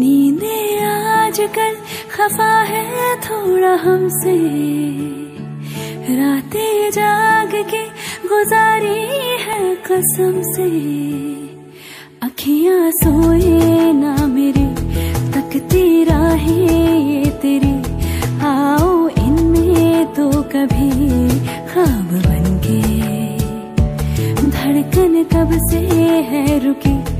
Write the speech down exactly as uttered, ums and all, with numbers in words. नींदे आजकल खफा है थोड़ा हमसे, रातें जाग के गुजारी है कसम से। अखियां सोए ना मेरी, तकती राहें तेरी, आओ इनमें तो कभी ख्वाब बनके। धड़कन कब से है रुकी,